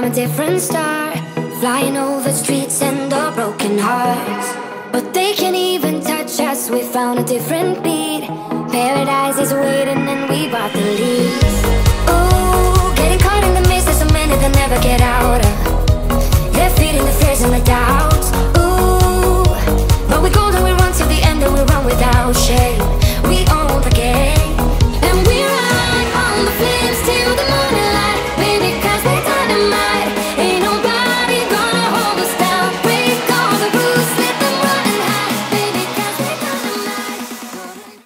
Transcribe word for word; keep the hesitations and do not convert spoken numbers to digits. I'm a different star, flying over streets and our broken hearts. But they can't even touch us, we found a different beat. Paradise is waiting and we bought the lead.